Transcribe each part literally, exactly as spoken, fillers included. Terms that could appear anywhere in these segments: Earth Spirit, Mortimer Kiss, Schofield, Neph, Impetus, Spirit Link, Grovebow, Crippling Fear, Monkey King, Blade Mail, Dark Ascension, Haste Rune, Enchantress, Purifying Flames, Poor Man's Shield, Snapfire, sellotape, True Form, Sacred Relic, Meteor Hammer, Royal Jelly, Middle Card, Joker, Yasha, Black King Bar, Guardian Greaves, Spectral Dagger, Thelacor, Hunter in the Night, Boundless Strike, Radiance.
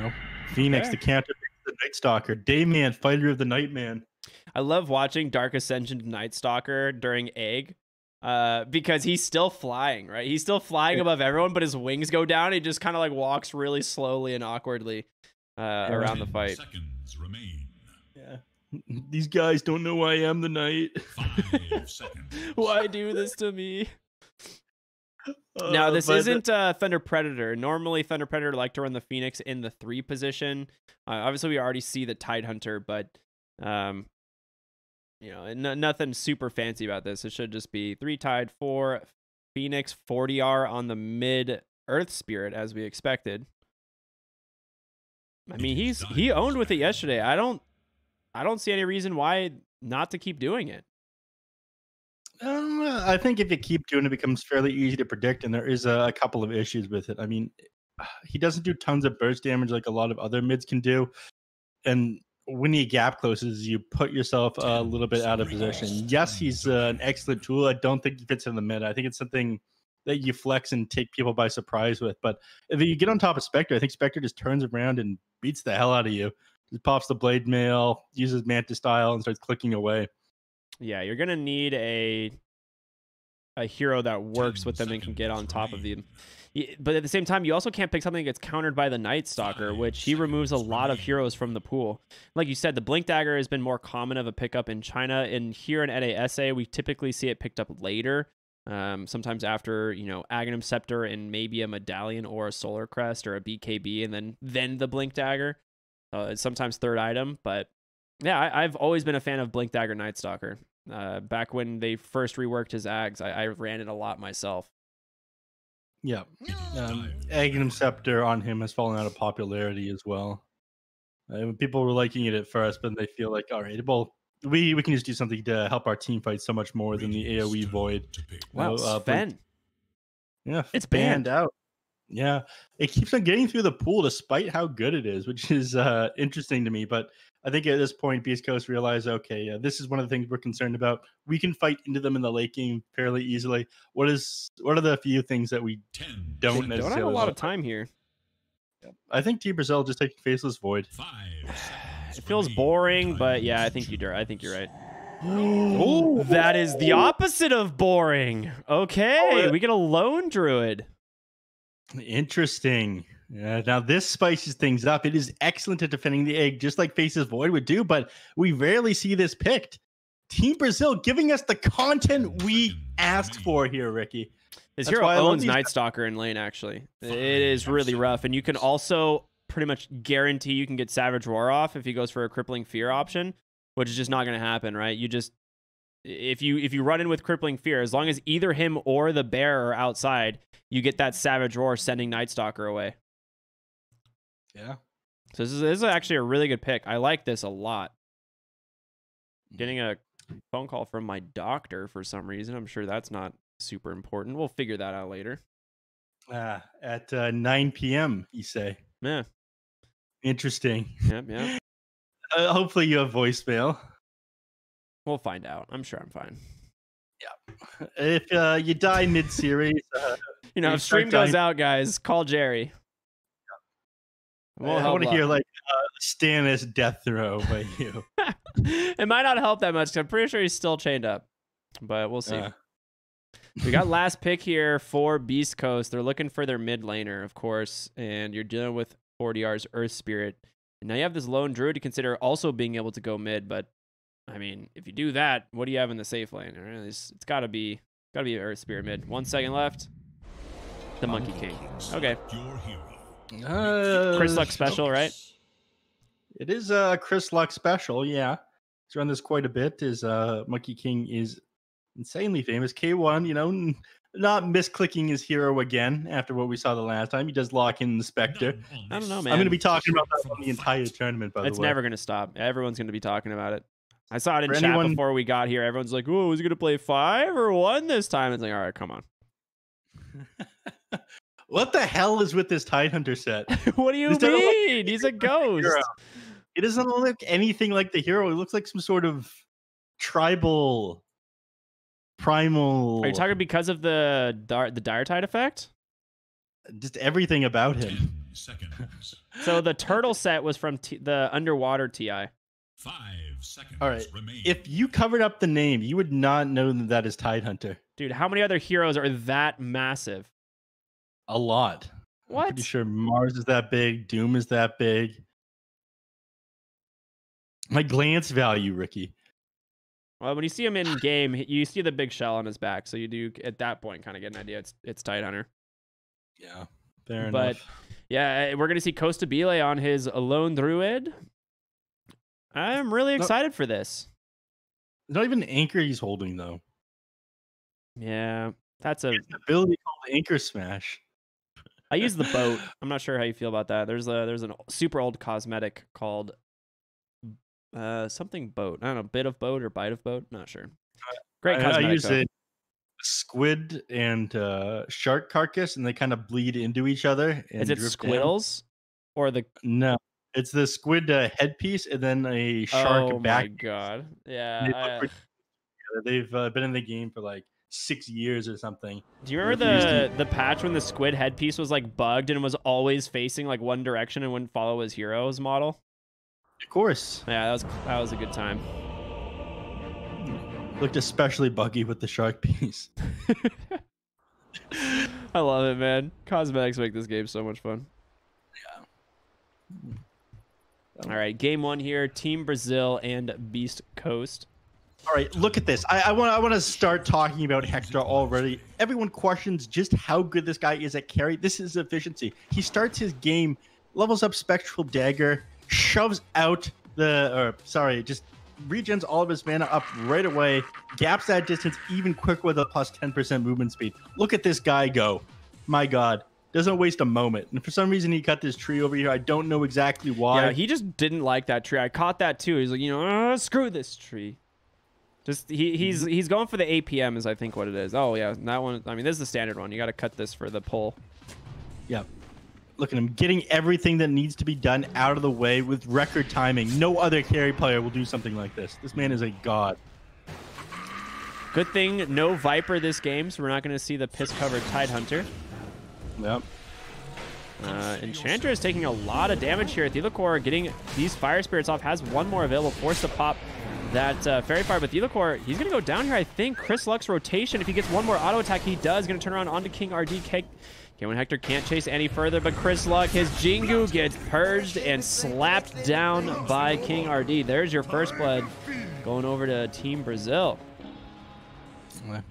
Nope. Phoenix, okay. The counter the Night Stalker. Dayman, fighter of the Nightman. I love watching Dark Ascension to Night Stalker during Egg. Uh, because he's still flying, right? He's still flying above everyone, but his wings go down. He just kind of like walks really slowly and awkwardly uh, around the fight. Seconds remain. Yeah. These guys don't know I am the knight. Five seconds. Why do this to me? Uh, now, this isn't uh, Thunder Predator. Normally, Thunder Predator like to run the Phoenix in the three position. Uh, obviously, we already see the Tide Hunter, but... Um, You know, no, nothing super fancy about this. It should just be three Tide, four Phoenix, forty R on the mid Earth Spirit as we expected. I mean, he's he owned with it yesterday. I don't, I don't see any reason why not to keep doing it. Um, I think if you keep doing it, it becomes fairly easy to predict, and there is a, a couple of issues with it. I mean, he doesn't do tons of burst damage like a lot of other mids can do, and when he gap closes, you put yourself a little bit out of position. Yes, he's uh, an excellent tool. I don't think he fits in the mid. I think it's something that you flex and take people by surprise with. But if you get on top of Spectre, I think Spectre just turns around and beats the hell out of you. Just pops the blade mail, uses Mantis style, and starts clicking away. Yeah, you're going to need a a hero that works with them and can get on top of them. But at the same time, you also can't pick something that gets countered by the Night Stalker, which he removes a lot of heroes from the pool. Like you said, the Blink Dagger has been more common of a pickup in China. And here in N A S A, we typically see it picked up later, um, sometimes after, you know, Aghanim Scepter and maybe a Medallion or a Solar Crest or a B K B, and then then the Blink Dagger. Uh, it's sometimes third item. But yeah, I, I've always been a fan of Blink Dagger Night Stalker. Uh, back when they first reworked his Ags, I, I ran it a lot myself. Yeah, um, Aghanim Scepter on him has fallen out of popularity as well. Uh, people were liking it at first, but they feel like, all right, well, we, we can just do something to help our team fight so much more than the AoE Void. Wow, uh, Sven. Yeah, it's banned. banned out. Yeah, it keeps on getting through the pool despite how good it is, which is uh, interesting to me. But I think at this point, Beast Coast realized, okay, uh, this is one of the things we're concerned about. We can fight into them in the late game fairly easily. What is? What are the few things that we don't necessarily don't have a lot of time here? I think Team Brazil just taking Faceless Void. Five, it feels boring, but yeah, I think you do. I think you're right. Oh, that is the opposite of boring. Okay, we get a Lone Druid. Interesting. Yeah, now this spices things up. It is excellent at defending the egg, just like Faceless Void would do, but we rarely see this picked. Team Brazil giving us the content we asked for here, Ricky. His hero owns Night Stalker in lane, actually. It is really rough, and you can also pretty much guarantee you can get Savage Roar off if he goes for a Crippling Fear option, which is just not going to happen, right? You just, if you if you run in with Crippling Fear, as long as either him or the bear are outside, you get that Savage Roar sending Night Stalker away. Yeah. So this is, this is actually a really good pick. I like this a lot. Getting a phone call from my doctor for some reason. I'm sure that's not super important. We'll figure that out later. Uh, at uh, nine P M, you say? Yeah. Interesting. Yep, yeah. Uh, hopefully you have voicemail. We'll find out. I'm sure I'm fine. Yeah. If uh, you die mid-series... Uh, you know, if stream goes out, guys, call Jerry. We'll I want to hear like uh, Stannis death throw by you. It might not help that much because I'm pretty sure he's still chained up, but we'll see. Uh. We got last pick here for Beast Coast. They're looking for their mid laner, of course, and you're dealing with forty R's Earth Spirit. And now you have this Lone Druid to consider also being able to go mid, but I mean, if you do that, what do you have in the safe lane? It's, it's got to be got to be Earth Spirit mid. One second left. The Monkey King. Okay. Uh, Chris Luck special, right? It is a uh, Chris Luck special, yeah. He's run this quite a bit. Is uh, Monkey King is insanely famous. K one, you know, not misclicking his hero again after what we saw the last time. He does lock in the Spectre. I don't know, man. I'm going to be talking about that on the entire tournament, by the way. It's never going to stop. Everyone's going to be talking about it. I saw it in chat before we got here. Everyone's like, "Ooh, is he going to play five or one this time?" It's like, all right, come on. What the hell is with this Tide Hunter set? What do you this mean? Like He's a ghost. Hero. It doesn't look anything like the hero. It looks like some sort of tribal, primal. Are you talking because of the, the dire Tide effect? Just everything about him. seconds. So the turtle set was from t the underwater T I. Five seconds. All right. Remain. If you covered up the name, you would not know that that is Tide Hunter. Dude, how many other heroes are that massive? A lot. What? I'm pretty sure Mars is that big. Doom is that big. My glance value, Ricky. Well, when you see him in game, you see the big shell on his back, so you do at that point kind of get an idea. It's it's Tide Hunter. Yeah, fair but, enough. But yeah, we're gonna see Costabile on his Lone Druid. I'm really excited not, for this. Not even Anchor he's holding, though. Yeah, that's a it's an ability called Anchor Smash. I use the boat. I'm not sure how you feel about that. There's a there's a super old cosmetic called uh something boat. I don't know, bit of boat or bite of boat. Not sure. Great cosmetic. I, I use boat. a squid and uh, shark carcass, and they kind of bleed into each other. And is it squiddles down. or the no? It's the squid uh, headpiece and then a shark oh back. Oh my god! Yeah, they I, pretty, they've uh, been in the game for like six years or something. Do you remember the to... the patch when the squid headpiece was like bugged and was always facing like one direction and wouldn't follow his hero's model? Of course. Yeah, that was that was a good time. Looked especially buggy with the shark piece. I love it, man. Cosmetics make this game so much fun. Yeah. All right, game one here, Team Brazil and Beast Coast. All right, look at this. I, I want I want to start talking about Hector already. Everyone questions just how good this guy is at carry. This is efficiency. He starts his game, levels up Spectral Dagger, shoves out the, or sorry, just regens all of his mana up right away, gaps that distance even quicker with a plus ten percent movement speed. Look at this guy go. My God. Doesn't waste a moment. And for some reason, he cut this tree over here. I don't know exactly why. Yeah, he just didn't like that tree. I caught that too. He's like, you know, oh, screw this tree. Just he he's he's going for the A P M is I think what it is. Oh yeah, that one. I mean, this is the standard one. You got to cut this for the pull. Yeah. Look at him getting everything that needs to be done out of the way with record timing. No other carry player will do something like this. This man is a god. Good thing no Viper this game, so we're not going to see the piss-covered Tide Hunter. Yep. Uh, Enchantress taking a lot of damage here. Thelacor getting these Fire Spirits off. Has one more available. Forced to pop that uh, Fairy Fire. But Thelacor, he's going to go down here, I think. Chris Luck's rotation. If he gets one more auto attack, he does. Going to turn around onto King R D. K when Hector can't chase any further, but Chris Luck, his Jingu gets purged and slapped down by King R D. There's your first blood going over to Team Brazil.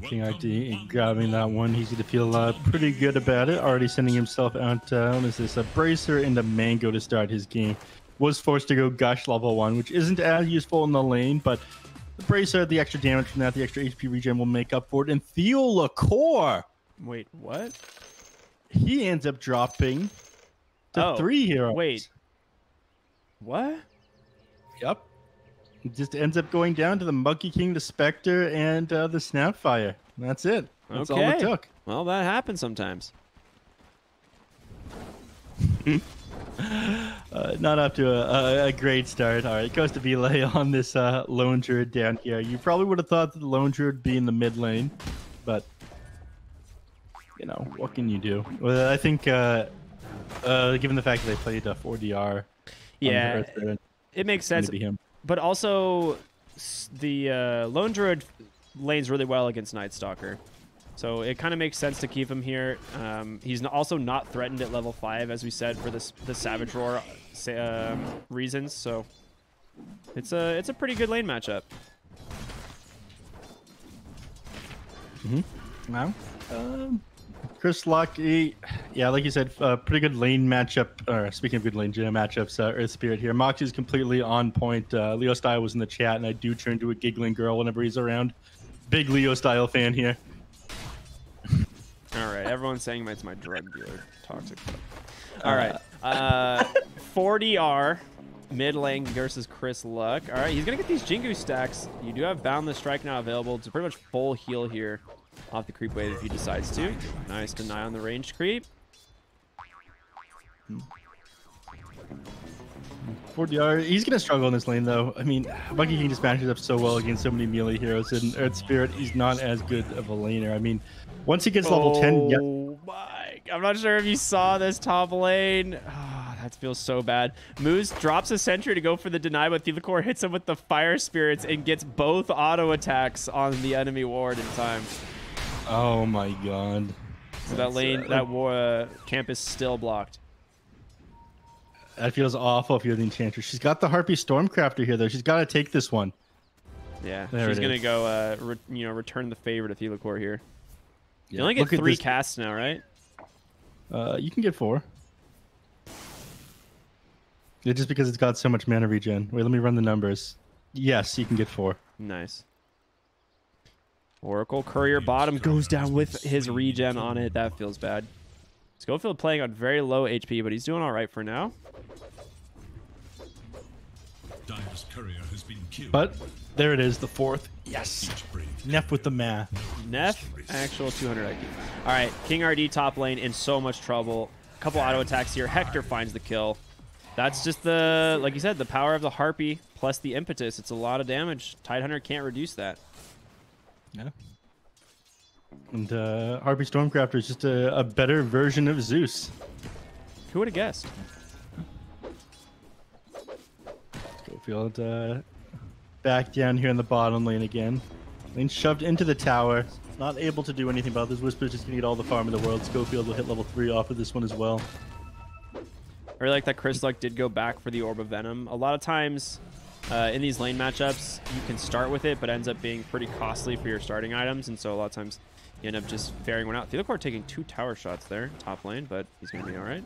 King R D grabbing that one. He's going to feel uh, pretty good about it. Already sending himself out. Um, is this a Bracer and a Mango to start his game? Was forced to go Gush level one, which isn't as useful in the lane, but the Bracer, the extra damage from that, the extra H P regen will make up for it. And Thelacor! Wait, what? He ends up dropping to oh, three heroes. Wait. What? Yep. He just ends up going down to the Monkey King, the Spectre, and uh, the Snapfire. That's it. That's okay. all it took. Well, that happens sometimes. uh, not up to a, a, a great start. All right, goes to Costabile on this uh, Lone Druid down here. You probably would have thought that the Lone Druid would be in the mid lane, but... You know, what can you do? Well, I think, uh, uh, given the fact that they played uh, four D R, yeah, Earth Spirit, it makes sense. Him. But also, the uh, Lone Druid lanes really well against Night Stalker, so it kind of makes sense to keep him here. Um, he's also not threatened at level five, as we said, for this the Savage Roar uh, reasons. So it's a it's a pretty good lane matchup. Mm-hmm. Wow. Um. Chris Luck, he, yeah, like you said, uh, pretty good lane matchup. Or speaking of good lane matchups, uh, Earth Spirit here. Moxie's completely on point. Uh, Leo Style was in the chat, and I do turn to a giggling girl whenever he's around. Big Leo Style fan here. All right, everyone's saying it's my drug dealer. Toxic. All right, uh, four D R mid lane versus Chris Luck. All right, he's gonna get these Jingu stacks. You do have Boundless Strike now available. It's pretty much full heal here. Off the creep wave if he decides to. Nice deny on the range creep. four D R, he's going to struggle in this lane, though. I mean, Monkey King just matches up so well against so many melee heroes, and Earth Spirit, he's not as good of a laner. I mean, once he gets level ten... Oh, my I'm not sure if you saw this top lane. Oh, that feels so bad. Moose drops a sentry to go for the deny, but Thielacor hits him with the fire spirits and gets both auto attacks on the enemy ward in time. Oh my god. So that lane, that war, uh, camp is still blocked. That feels awful if you're the Enchantress. She's got the Harpy Stormcrafter here, though. She's got to take this one. Yeah, there she's going to go, uh, re you know, return the favor to Thielacor here. Yeah. You only get Look three casts now, right? Uh, you can get four. Yeah, just because it's got so much mana regen. Wait, let me run the numbers. Yes, you can get four. Nice. Oracle Courier bottom goes down with his regen on it. That feels bad. Schofield playing on very low H P, but he's doing all right for now. Dive's courier has been killed. But there it is, the fourth. Yes. Neff with the math. Neff, actual two hundred I Q. All right, King R D top lane in so much trouble. A couple auto attacks here. Hector finds the kill. That's just the, like you said, the power of the Harpy plus the impetus. It's a lot of damage. Tidehunter can't reduce that. Yeah. And uh, Harpy Stormcrafter is just a, a better version of Zeus. Who would have guessed? Schofield uh, back down here in the bottom lane again. Lane shoved into the tower. Not able to do anything about this. Whisper's just going to get all the farm in the world. Schofield will hit level three off of this one as well. I really like that Chris Luck did go back for the Orb of Venom. A lot of times uh, in these lane matchups, you can start with it, but ends up being pretty costly for your starting items. And so a lot of times, you end up just faring one out. Thielacor taking two tower shots there, top lane, but he's going to be all right.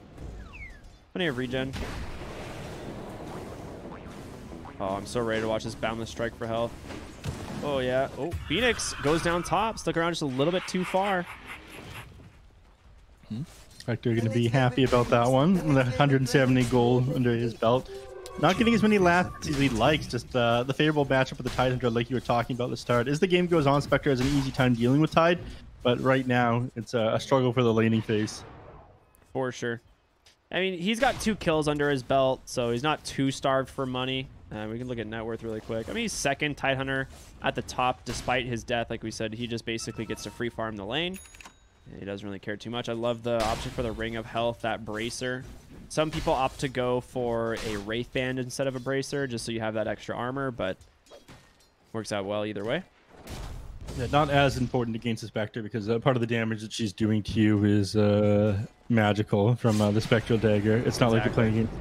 Plenty of regen. Oh, I'm so ready to watch this Boundless Strike for health. Oh, yeah. Oh, Phoenix goes down top. Stuck around just a little bit too far. Hmm. Hector going to be happy about that one. The one hundred seventy gold under his belt. Not getting as many laughs as he likes, just uh, the favorable matchup with the Tide Hunter like you were talking about at the start. As the game goes on, Spectre has an easy time dealing with Tide, but right now it's a, a struggle for the laning phase. For sure. I mean, he's got two kills under his belt, so he's not too starved for money. Uh, we can look at net worth really quick. I mean, he's second Tide Hunter at the top despite his death. Like we said, he just basically gets to free farm the lane. He doesn't really care too much. I love the option for the Ring of Health, that Bracer. Some people opt to go for a Wraith Band instead of a Bracer, just so you have that extra armor, but works out well either way. Yeah, not as important against the Spectre, because uh, part of the damage that she's doing to you is uh, magical from uh, the Spectral Dagger. It's not exactly like you're playing against...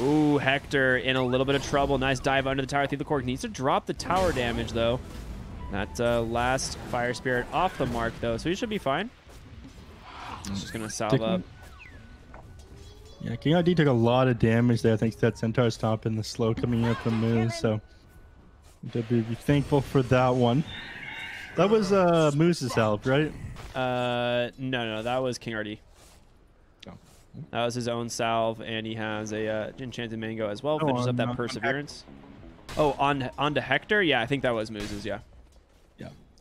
Ooh, Hector in a little bit of trouble. Nice dive under the tower. Thielacor needs to drop the tower damage, though. That uh, last Fire Spirit off the mark, though, so he should be fine. He's just going to salve up. Yeah, King R D took a lot of damage there thanks to that Centaur Stomp and the slow coming in from Moose, so be thankful for that one. That was uh, Moose's help, right? Uh, no, no, that was King R D. Oh. That was his own salve, and he has a uh, Enchanted Mango as well, finishes oh, up that on, Perseverance. On oh, on, on to Hector? Yeah, I think that was Moose's, yeah.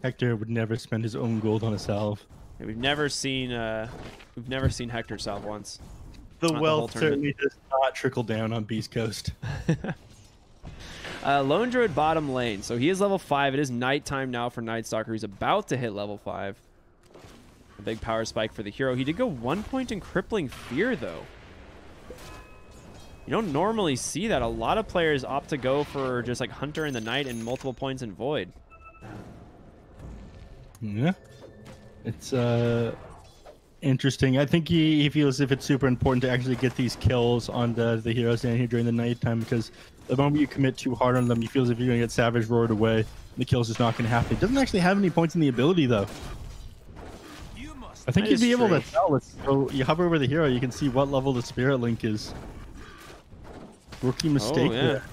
Hector would never spend his own gold on a salve. Yeah, we've never seen uh, we've never seen Hector salve once. The not wealth the certainly does not trickle down on Beast Coast. uh, Lone Druid bottom lane. So he is level five. It is nighttime now for Night Stalker. He's about to hit level five. A big power spike for the hero. He did go one point in Crippling Fear, though. You don't normally see that. A lot of players opt to go for just like Hunter in the Night and multiple points in Void. Yeah, it's uh, interesting. I think he, he feels as if it's super important to actually get these kills on the, the heroes down here during the nighttime, because the moment you commit too hard on them, he feels as if you're going to get Savage Roared away. The kill's just not going to happen. He doesn't actually have any points in the ability, though. I think you'd be able to tell. It's, so you hover over the hero, you can see what level the Spirit Link is. Rookie mistake oh, yeah. there.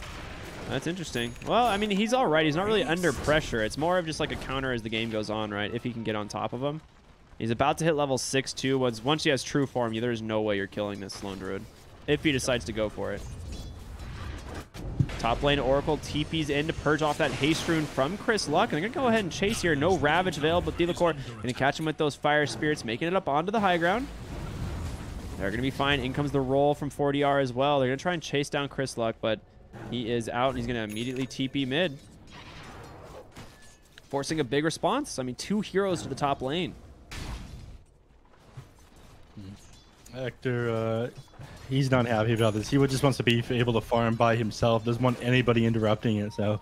That's interesting. Well, I mean, he's all right. He's not really under pressure. It's more of just like a counter as the game goes on, right? If he can get on top of him. He's about to hit level six, too. Once, once he has true form, there's no way you're killing this Lone Druid. If he decides to go for it. Top lane Oracle T P's in to purge off that haste rune from Chris Luck. And they're going to go ahead and chase here. No Ravage available, but Thielacor going to catch him with those Fire Spirits, making it up onto the high ground. They're going to be fine. In comes the roll from four D R as well. They're going to try and chase down Chris Luck, but... he is out, and he's going to immediately T P mid. Forcing a big response. I mean, two heroes to the top lane. Hector, uh, he's not happy about this. He just wants to be able to farm by himself. Doesn't want anybody interrupting it. So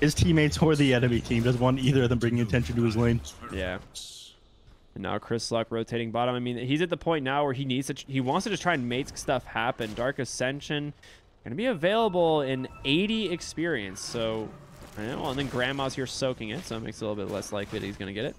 his teammates or the enemy team doesn't want either of them bringing attention to his lane. Yeah. And now Chris Luck rotating bottom. I mean, he's at the point now where he needs to. He wants to just try and make stuff happen. Dark Ascension going to be available in eighty experience. So, I know, and then Grandma's here soaking it, so it makes it a little bit less likely that he's going to get it.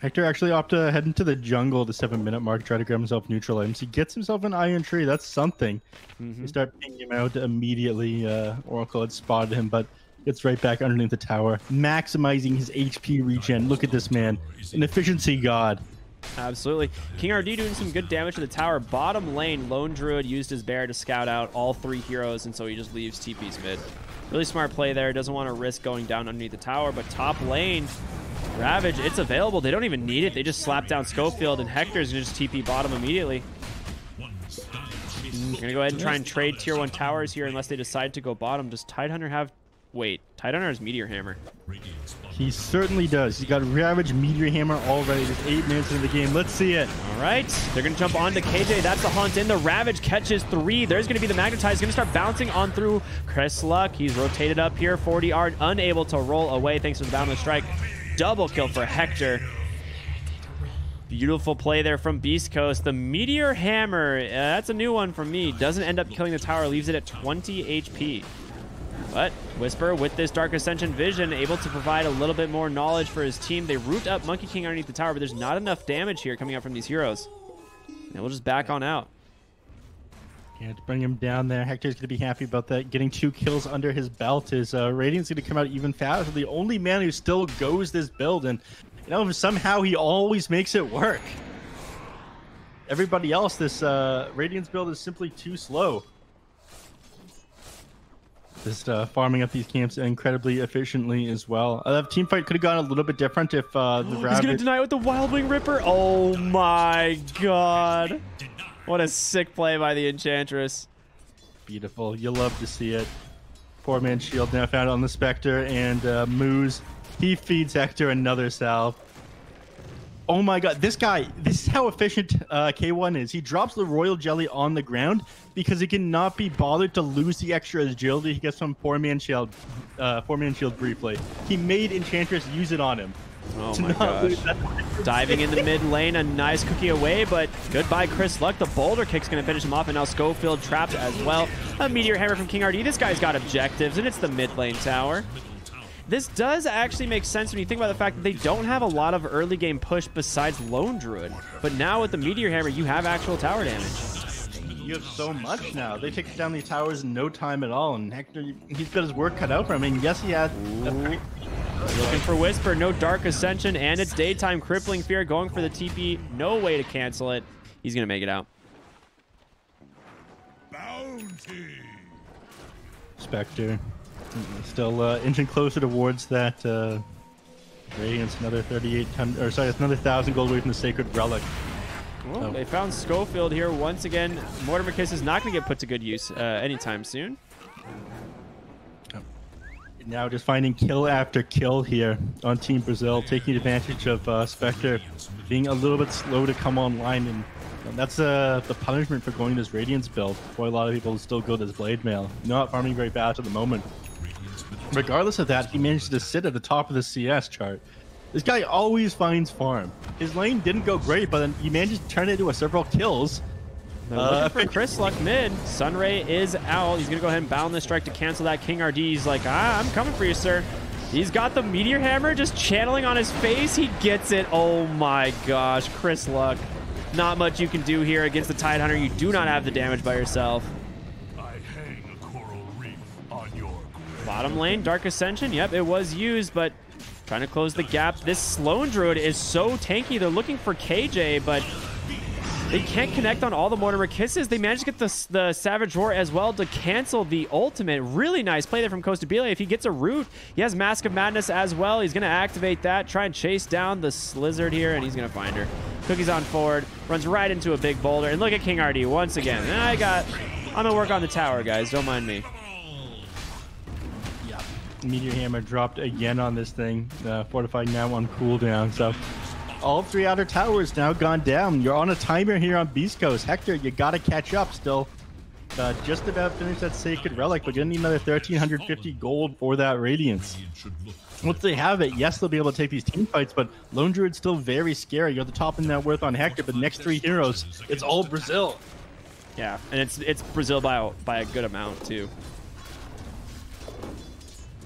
Hector actually opted to head into the jungle at the seven minute mark, try to grab himself neutral items. He gets himself an Iron Tree. That's something. Mm-hmm. They start pinging him out immediately. Uh, Oracle had spotted him, but gets right back underneath the tower, maximizing his H P regen. Look at this man, an efficiency god. Absolutely. King R D doing some good damage to the tower. Bottom lane, Lone Druid used his bear to scout out all three heroes, and so he just leaves T P's mid. Really smart play there. Doesn't want to risk going down underneath the tower, but top lane, Ravage, it's available. They don't even need it. They just slap down Schofield, and Hector's gonna just T P bottom immediately. They're gonna go ahead and try and trade tier one towers here unless they decide to go bottom. Does Tidehunter have... Wait, Tidehunter has Meteor Hammer. He certainly does. He's got Ravage, Meteor Hammer already. Just eight minutes into the game. Let's see it. All right, they're gonna jump onto K J. That's the Haunt in. The Ravage catches three. There's gonna be the Magnetize. He's gonna start bouncing on through Chris Luck. He's rotated up here. forty yard, unable to roll away thanks to the Boundless Strike. Double kill for Hector. Beautiful play there from Beast Coast. The Meteor Hammer, uh, that's a new one from me. Doesn't end up killing the tower, leaves it at twenty H P. But Whisper, with this Dark Ascension vision, able to provide a little bit more knowledge for his team. They root up Monkey King underneath the tower, but there's not enough damage here coming out from these heroes. And we'll just back on out. Can't bring him down there. Hector's going to be happy about that. Getting two kills under his belt is uh, Radiant's going to come out even faster. The only man who still goes this build, and you know somehow he always makes it work. Everybody else, this uh, Radiant's build is simply too slow. Just uh, farming up these camps incredibly efficiently as well. Uh, that team fight could have gone a little bit different if uh, the. Oh, Ravage... He's going to deny it with the Wild Wing Ripper. Oh my God. What a sick play by the Enchantress. Beautiful. You love to see it. Poor man's shield now found on the Spectre, and uh, Moose, he feeds Hector another salve. Oh my God, this guy, this is how efficient uh, K one is. He drops the Royal Jelly on the ground because he cannot be bothered to lose the extra agility he gets from poor man's shield, uh, poor man's shield briefly. He made Enchantress use it on him. Oh my gosh. Diving in the mid lane, a nice cookie away, but goodbye Chris Luck. The boulder kick's going to finish him off, and now Schofield trapped as well. A Meteor Hammer from King R D. This guy's got objectives, and it's the mid lane tower. This does actually make sense when you think about the fact that they don't have a lot of early game push besides Lone Druid, but now with the Meteor Hammer, you have actual tower damage. You have so much now. They take down these towers in no time at all, and Hector, he's got his work cut out for him. I mean, yes, he had... Looking for Whisper, no Dark Ascension, and it's daytime. Crippling Fear going for the T P. No way to cancel it. He's going to make it out. Bounty. Spectre still uh, inching closer towards that uh, Radiance. Another thirty-eight hundred, or sorry, it's another one thousand gold away from the Sacred Relic. Well, oh. They found Schofield here once again. Mortimer Kiss is not going to get put to good use uh, anytime soon. Oh. Now just finding kill after kill here on Team Brazil, taking advantage of uh, Spectre being a little bit slow to come online, and um, that's uh, the punishment for going this Radiance build. Boy, a lot of people still go this Blade Mail. Not farming very fast at the moment. Regardless of that, he managed to sit at the top of the C S chart. This guy always finds farm. His lane didn't go great, but then he managed to turn it into a several kills. Uh, for Chris Luck mid, Sunray is out. He's gonna go ahead and Boundless Strike to cancel that. King R D, he's like, ah, I'm coming for you, sir. He's got the Meteor Hammer just channeling on his face. He gets it. Oh my gosh, Chris Luck. Not much you can do here against the Tidehunter. You do not have the damage by yourself. Bottom lane, Dark Ascension. Yep, it was used, but trying to close the gap. This Lone Druid is so tanky. They're looking for K J, but they can't connect on all the Mortimer Kisses. They managed to get the, the Savage Roar as well to cancel the ultimate. Really nice play there from Costabile. If he gets a root, he has Mask of Madness as well. He's going to activate that, try and chase down the Slizzard here, and he's going to find her. Cookie's on forward, runs right into a big boulder, and look at King R D once again. And I got, I'm going to work on the tower, guys. Don't mind me. Meteor Hammer dropped again on this thing. Uh, fortified now on cooldown. So all three outer towers now gone down. You're on a timer here on Beast Coast. Hector, you got to catch up still. Uh, just about finished that Sacred Relic, but you're going to need another one thousand three hundred fifty gold for that Radiance. Once they have it, yes, they'll be able to take these team fights, but Lone Druid's still very scary. You're the top in net worth on Hector, but the next three heroes, it's all Brazil. Yeah, and it's it's Brazil by, by a good amount, too.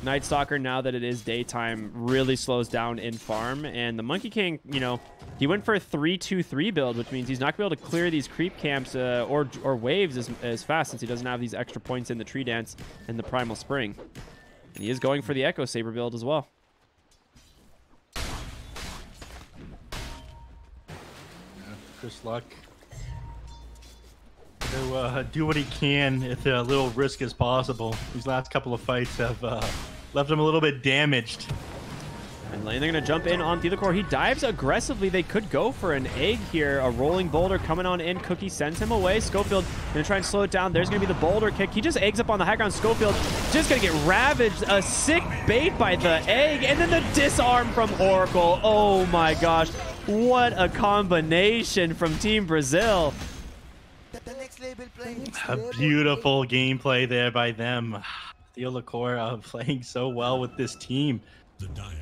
Night Stalker, now that it is daytime, really slows down in farm. And the Monkey King, you know, he went for a three two three build, which means he's not going to be able to clear these creep camps uh, or, or waves as, as fast, since he doesn't have these extra points in the Tree Dance and the Primal Spring. And he is going for the Echo Saber build as well. Chris Luck. To uh, do what he can at the little risk as possible. These last couple of fights have uh, left him a little bit damaged. And Lane, they're going to jump in on Thilacore. He dives aggressively. They could go for an egg here. A rolling boulder coming on in. Cookie sends him away. Schofield going to try and slow it down. There's going to be the boulder kick. He just eggs up on the high ground. Schofield just going to get ravaged. A sick bait by the egg. And then the disarm from Oracle. Oh my gosh. What a combination from Team Brazil. A beautiful gameplay there by them. Thilacore uh, playing so well with this team.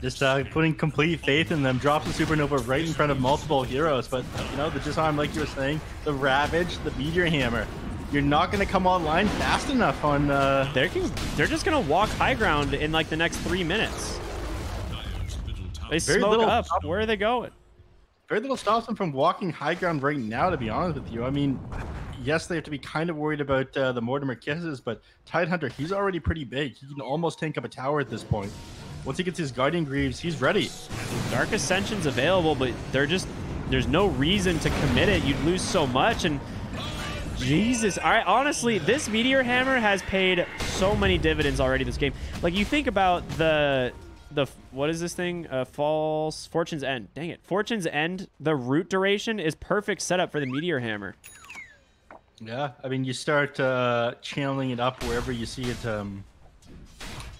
Just uh, putting complete faith in them. Drops the Supernova right in front of multiple heroes. But, you know, the disarm, like you were saying, the Ravage, the Meteor Hammer. You're not going to come online fast enough on... Uh... They're, they're just going to walk high ground in, like, the next three minutes. They Very smoke little... up. Where are they going? Very little stops them from walking high ground right now, to be honest with you. I mean... Yes, they have to be kind of worried about uh, the Mortimer Kisses, but Tide Hunter, he's already pretty big. He can almost tank up a tower at this point. Once he gets his Guardian Greaves, he's ready. Dark Ascension's available, but they're just there's no reason to commit it. You'd lose so much, and Jesus, I honestly, this Meteor Hammer has paid so many dividends already this game. Like, you think about the the what is this thing? Uh, false Fortune's End. Dang it, Fortune's End. The root duration is perfect setup for the Meteor Hammer. Yeah, I mean, you start uh, channeling it up wherever you see it. Um,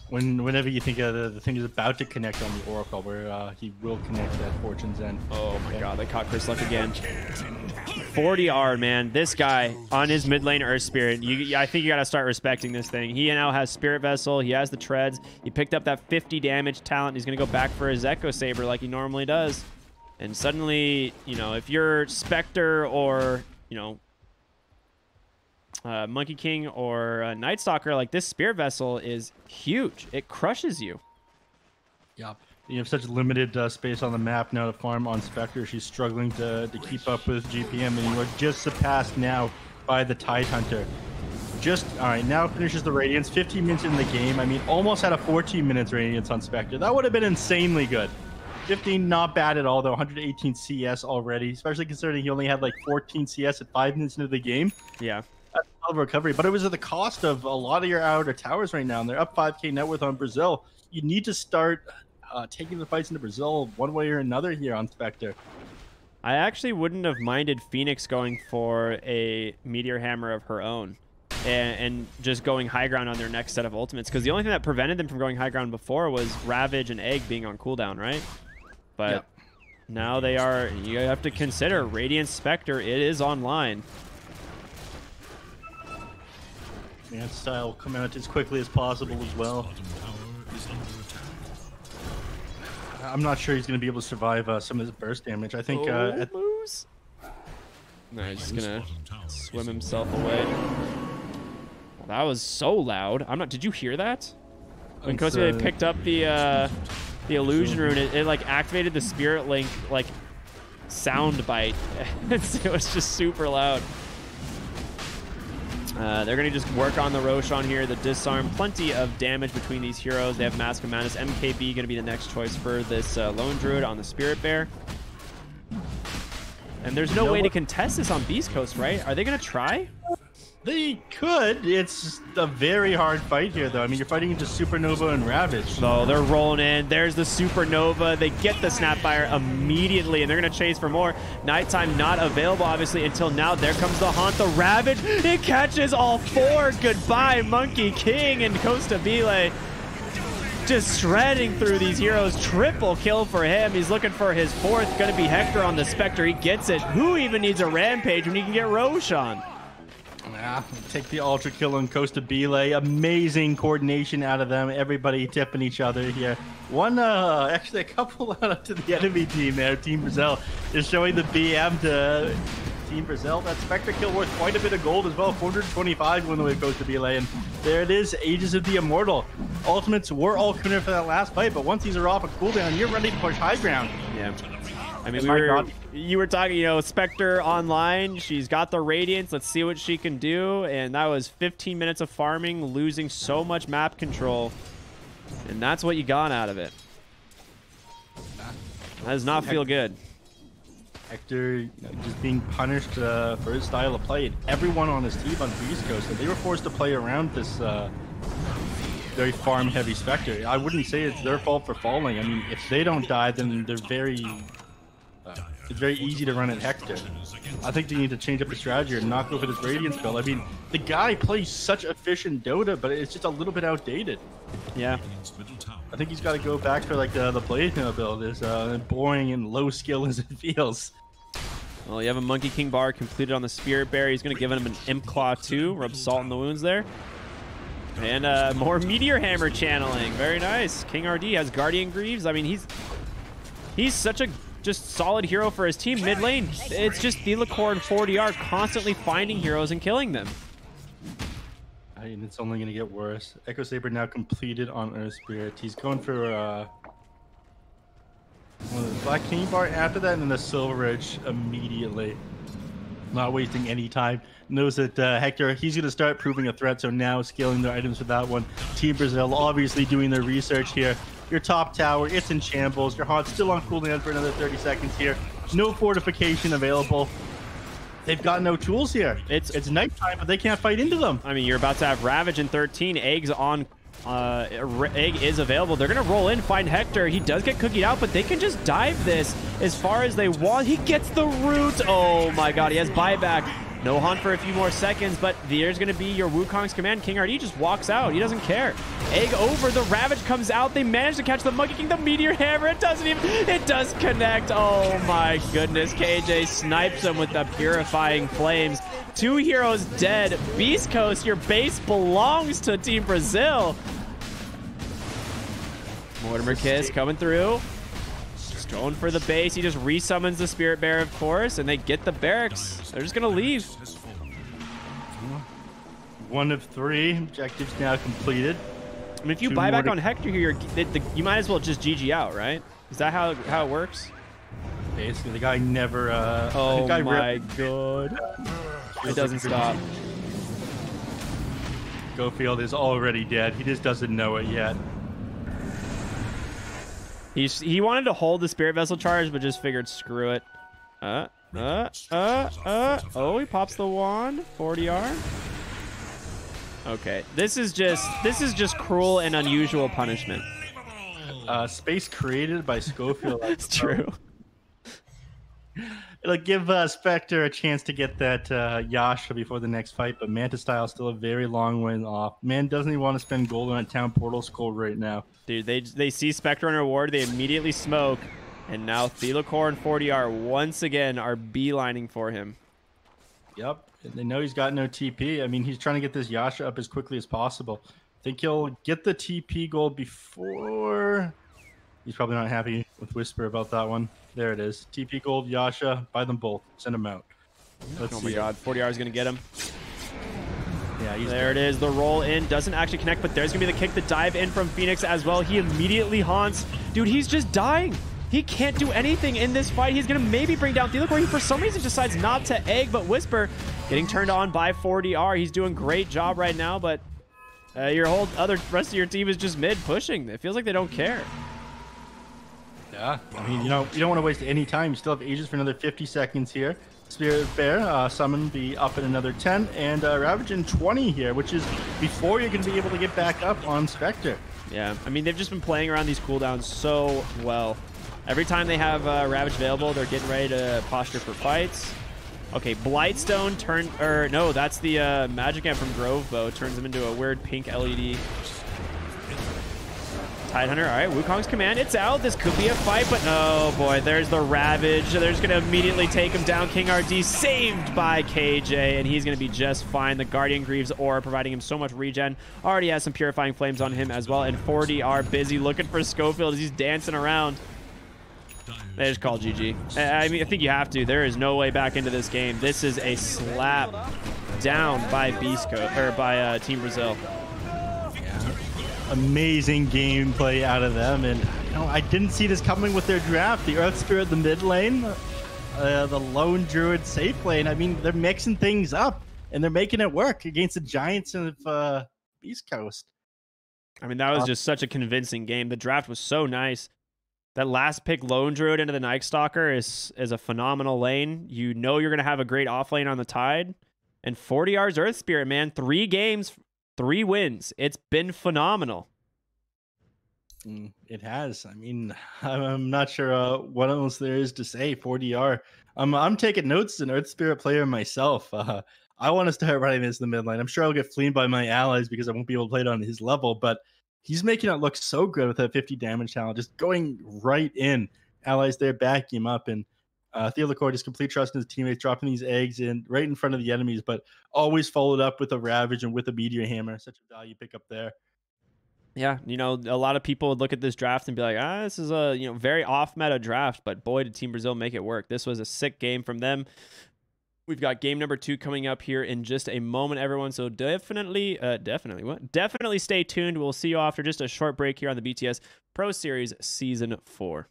when, whenever you think uh, the, the thing is about to connect on the Oracle, where uh, he will connect that Fortune's End. Oh my yeah. God, they caught Chris Luck again. forty R, man. This guy on his mid lane Earth Spirit. You, I think you got to start respecting this thing. He now has Spirit Vessel. He has the treads. He picked up that fifty damage talent. He's going to go back for his Echo Saber like he normally does. And suddenly, you know, if you're Spectre or, you know, Uh, Monkey King or uh, Night Stalker, like, this Spirit Vessel is huge. It crushes you. Yep. You have such limited uh, space on the map now to farm on Spectre. She's struggling to, to keep up with G P M, and you are just surpassed now by the Tide Hunter. Just, all right, now finishes the Radiance. fifteen minutes in the game. I mean, almost had a fourteen minutes Radiance on Spectre. That would have been insanely good. fifteen, not bad at all, though. one hundred eighteen C S already, especially considering he only had, like, fourteen C S at five minutes into the game. Yeah. Recovery, but it was at the cost of a lot of your outer towers right now, and they're up five K net worth on Brazil. You need to start uh, taking the fights into Brazil one way or another here on Spectre. I actually wouldn't have minded Phoenix going for a Meteor Hammer of her own and, and just going high ground on their next set of ultimates, because the only thing that prevented them from going high ground before was Ravage and Egg being on cooldown, right? But yep. Now they are, you have to consider Radiant Spectre, it is online. And style come out as quickly as possible as well. I'm not sure he's going to be able to survive uh, some of his burst damage. I think. Oh, uh, at lose. No, he's just going to swim himself away. Well, that was so loud. I'm not. Did you hear that? When Kosei uh, picked up the uh, the illusion rune, it, it like activated the spirit link like sound bite. It was just super loud. Uh, they're going to just work on the Roshan here, the disarm. Plenty of damage between these heroes. They have Mask of Madness. M K B going to be the next choice for this uh, Lone Druid on the Spirit Bear. And there's no, no way to contest this on Beast Coast, right? Are they going to try? They could. It's a very hard fight here, though. I mean, you're fighting into Supernova and Ravage. So they're rolling in. There's the Supernova. They get the Snapfire immediately, and they're going to chase for more. Nighttime not available, obviously, until now. There comes the Haunt, the Ravage. It catches all four. Goodbye, Monkey King and Costa Vile. just shredding through these heroes. Triple kill for him. He's looking for his fourth. Going to be Hector on the Spectre. He gets it. Who even needs a Rampage when he can get Roshan? Ah, take the Ultra Kill on Costa Belay. Amazing coordination out of them. Everybody tipping each other here. One, uh, actually a couple out to the enemy team there. Team Brazil is showing the B M to Team Brazil. That Spectre kill worth quite a bit of gold as well. four hundred twenty-five when the wave goes to Belay. And there it is, Ages of the Immortal. Ultimates were all coming in for that last fight, but once these are off a cooldown, you're ready to push high ground. Yeah. I mean, we were, you were talking, you know, Spectre online. She's got the Radiance. Let's see what she can do. And that was fifteen minutes of farming, losing so much map control. And that's what you got out of it. That does not feel good. Hector, you know, just being punished uh, for his style of play. And everyone on his team on Beast Coast, they were forced to play around this uh, very farm-heavy Spectre. I wouldn't say it's their fault for falling. I mean, if they don't die, then they're very... Uh, it's very easy to run at Hector. I think they need to change up the strategy and not go for this Radiance build. I mean, the guy plays such efficient Dota, but it's just a little bit outdated. Yeah. I think he's got to go back for like the, the Blade build, as uh, boring and low skill as it feels. Well, you have a Monkey King bar completed on the Spirit Bear. He's going to give him an Imp Claw too, rub salt in the wounds there. And uh, more Meteor Hammer channeling. Very nice. King R D has Guardian Greaves. I mean, he's he's such a... just solid hero for his team mid lane. It's just Delacorn and four D R constantly finding heroes and killing them. I mean, it's only going to get worse. Echo Saber now completed on Earth Spirit. He's going for uh, one of the Black King bar after that, and then the Silver Edge immediately. Not wasting any time. Knows that uh, Hector, he's going to start proving a threat, so now scaling their items for that one. Team Brazil obviously doing their research here. Your top tower, it's in shambles. Your Haunt's still on cooldown for another thirty seconds here. No fortification available. They've got no tools here. It's it's nighttime, but they can't fight into them. I mean, you're about to have Ravage in thirteen. Egg's on, uh, Egg is available. They're going to roll in, find Hector. He does get cookied out, but they can just dive this as far as they want. He gets the root. Oh my God, he has buyback. No Haunt for a few more seconds, but there's going to be your Wukong's command. King R D just walks out. He doesn't care. Egg over. The Ravage comes out. They manage to catch the Monkey King. The Meteor Hammer. It doesn't even... It does connect. Oh, my goodness. K J snipes him with the Purifying Flames. Two heroes dead. Beast Coast, your base belongs to Team Brazil. Mortimer Kiss coming through. Going for the base. He just resummons the Spirit Bear, of course, and they get the barracks. They're just going to leave. One of three objectives now completed. I mean, if you Two buy back on Hector here, you're, the, the, you might as well just G G out, right? Is that how, how it works? Basically, the guy never... Uh, oh, the guy my ripped. God. It doesn't stop. Schofield is already dead. He just doesn't know it yet. He's, he wanted to hold the Spirit Vessel charge, but just figured, screw it. Uh, uh, uh, uh. Oh, he pops the wand. four D R. Okay, this is just this is just cruel and unusual punishment. Uh, space created by Schofield. It's true. It'll give uh, Spectre a chance to get that uh, Yasha before the next fight, but Manta style still a very long way off. Man doesn't even want to spend gold on a town portal skull right now. Dude, they they see Spectre on reward, they immediately smoke, and now Thelacor and four D R once again are beelining for him. Yep, and they know he's got no T P. I mean, he's trying to get this Yasha up as quickly as possible. I think he'll get the T P gold before... He's probably not happy with Whisper about that one. There it is. T P gold, Yasha, buy them both. Send them out. Let's oh my see. God, four D R is going to get him. Yeah, he's there good. It is. The roll in doesn't actually connect, but there's going to be the kick, the dive in from Phoenix as well. He immediately haunts. Dude, he's just dying. He can't do anything in this fight. He's going to maybe bring down Thelacor. He, for some reason, decides not to egg, but Whisper getting turned on by four D R. He's doing a great job right now, but uh, your whole other rest of your team is just mid-pushing. It feels like they don't care. Yeah, I mean, you know, you don't want to waste any time. You still have Aegis for another fifty seconds here. Spirit Bear, uh, Summon be up in another ten, and uh, Ravage in twenty here, which is before you're going to be able to get back up on Spectre. Yeah, I mean, they've just been playing around these cooldowns so well. Every time they have uh, Ravage available, they're getting ready to posture for fights. Okay, Blightstone turn, or no, that's the uh, Magic Amp from Grovebow. Turns them into a weird pink L E D. Tidehunter, all right, Wukong's command, it's out. This could be a fight, but oh boy, there's the Ravage. They're just gonna immediately take him down. King R D saved by K J, and he's gonna be just fine. The Guardian Greaves Aura providing him so much regen. Already has some Purifying Flames on him as well, and four D R busy looking for Schofield as he's dancing around. They just call G G. I mean, I think you have to. There is no way back into this game. This is a slap down by Beast Coast, or by uh, Team Brazil. Amazing gameplay out of them, and you know, I didn't see this coming with their draft. The Earth Spirit, the mid lane, uh, the Lone Druid safe lane. I mean, they're mixing things up, and they're making it work against the Giants of uh, Beast Coast. I mean, that was just such a convincing game. The draft was so nice. That last pick, Lone Druid into the Night Stalker, is, is a phenomenal lane. You know you're going to have a great off lane on the Tide. And forty R's Earth Spirit, man, three games... Three wins. It's been phenomenal. It has. I mean, I'm not sure uh, what else there is to say. four D R. I'm, I'm taking notes as an Earth Spirit player myself. Uh, I want to start running this in the mid lane. I'm sure I'll get fleeing by my allies because I won't be able to play it on his level, but he's making it look so good with that fifty damage talent, just going right in. Allies there backing him up, and Uh, Theo Lacour just complete trust in his teammates, dropping these eggs in right in front of the enemies, but always followed up with a Ravage and with a Meteor Hammer. Such a value pick up there. Yeah, you know, a lot of people would look at this draft and be like, ah, this is a you know very off-meta draft, but boy, did Team Brazil make it work. This was a sick game from them. We've got game number two coming up here in just a moment, everyone. So definitely, uh, definitely, what? Definitely stay tuned. We'll see you after just a short break here on the B T S Pro Series Season four.